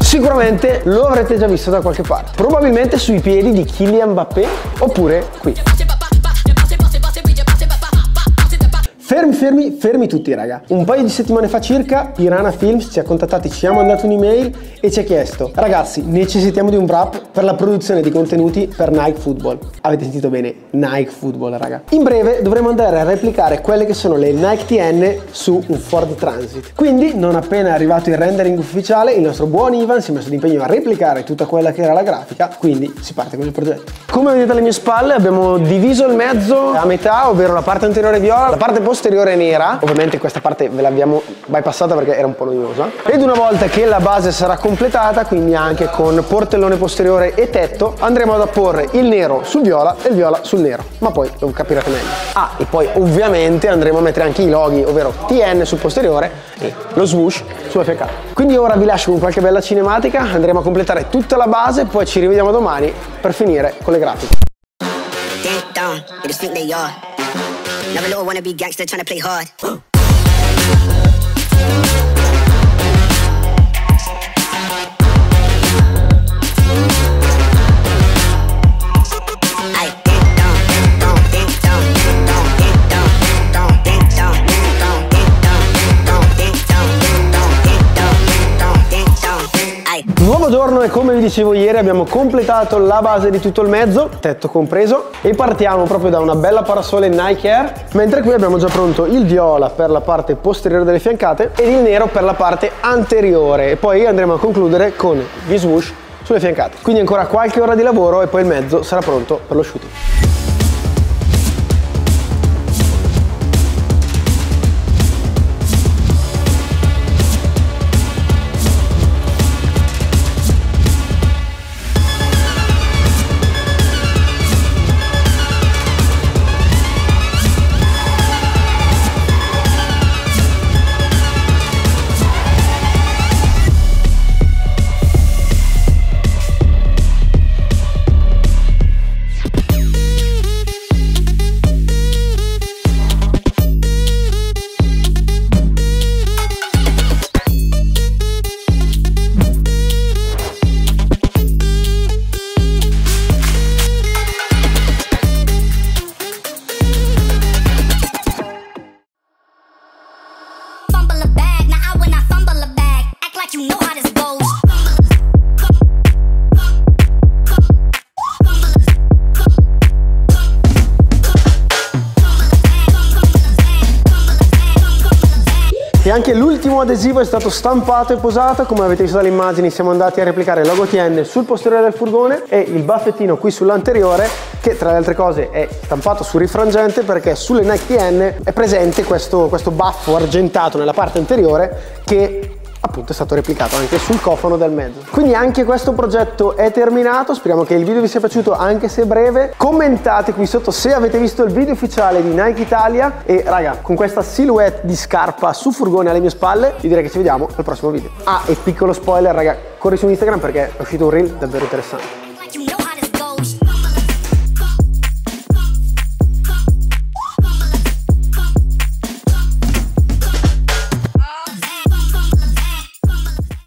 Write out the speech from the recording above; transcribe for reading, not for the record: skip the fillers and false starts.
Sicuramente lo avrete già visto da qualche parte, probabilmente sui piedi di Kylian Mbappé oppure qui. Fermi tutti raga, un paio di settimane fa circa Pirana Films ci ha contattati, ci ha mandato un'email e ci ha chiesto: ragazzi, necessitiamo di un wrap per la produzione di contenuti per Nike Football. Avete sentito bene, Nike Football raga. In breve dovremo andare a replicare quelle che sono le Nike TN su un Ford Transit, quindi non appena è arrivato il rendering ufficiale il nostro buon Ivan si è messo d'impegno a replicare tutta quella che era la grafica, quindi si parte con il progetto. Come vedete alle mie spalle abbiamo diviso il mezzo a metà, ovvero la parte anteriore viola, la parte posteriore nera. Ovviamente questa parte ve l'abbiamo bypassata perché era un po' noiosa, ed una volta che la base sarà completata, quindi anche con portellone posteriore e tetto, andremo ad apporre il nero sul viola e il viola sul nero, ma poi lo capirete meglio. Ah, e poi ovviamente andremo a mettere anche i loghi, ovvero TN sul posteriore e lo swoosh sulla fiaccata. Quindi ora vi lascio con qualche bella cinematica, andremo a completare tutta la base, poi ci rivediamo domani per finire con le grafiche. Never know I wanna be gangster, tryna play hard. Nuovo giorno e come vi dicevo ieri abbiamo completato la base di tutto il mezzo, tetto compreso, e partiamo proprio da una bella parasole Nike Air, mentre qui abbiamo già pronto il viola per la parte posteriore delle fiancate ed il nero per la parte anteriore, e poi andremo a concludere con gli swoosh sulle fiancate. Quindi ancora qualche ora di lavoro e poi il mezzo sarà pronto per lo shooting. E anche l'ultimo adesivo è stato stampato e posato. Come avete visto dalle immagini siamo andati a replicare il logo TN sul posteriore del furgone e il baffettino qui sull'anteriore, che tra le altre cose è stampato sul rifrangente perché sulle Nike TN è presente questo baffo argentato nella parte anteriore che appunto è stato replicato anche sul cofano del mezzo. Quindi anche questo progetto è terminato, speriamo che il video vi sia piaciuto anche se breve. Commentate qui sotto se avete visto il video ufficiale di Nike Italia e raga, con questa silhouette di scarpa su furgone alle mie spalle vi direi che ci vediamo al prossimo video. Ah, e piccolo spoiler raga, corri su Instagram perché è uscito un reel davvero interessante.